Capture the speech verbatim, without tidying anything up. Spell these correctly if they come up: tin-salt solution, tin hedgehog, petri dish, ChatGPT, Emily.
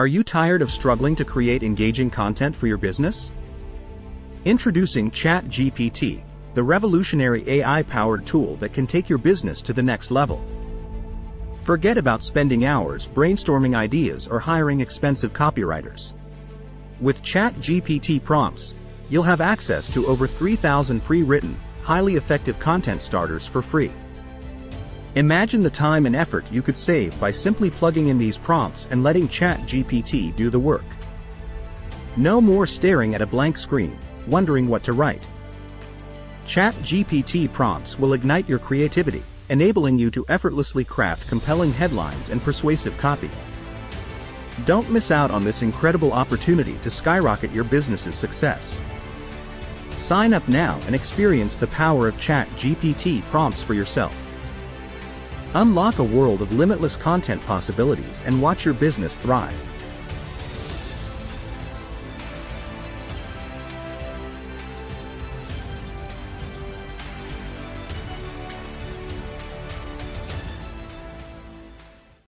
Are you tired of struggling to create engaging content for your business? Introducing ChatGPT, the revolutionary A I-powered tool that can take your business to the next level. Forget about spending hours brainstorming ideas or hiring expensive copywriters. With ChatGPT prompts, you'll have access to over three thousand pre-written, highly effective content starters for free. Imagine the time and effort you could save by simply plugging in these prompts and letting ChatGPT do the work. No more staring at a blank screen, wondering what to write. ChatGPT prompts will ignite your creativity, enabling you to effortlessly craft compelling headlines and persuasive copy. Don't miss out on this incredible opportunity to skyrocket your business's success. Sign up now and experience the power of ChatGPT prompts for yourself. Unlock a world of limitless content possibilities and watch your business thrive.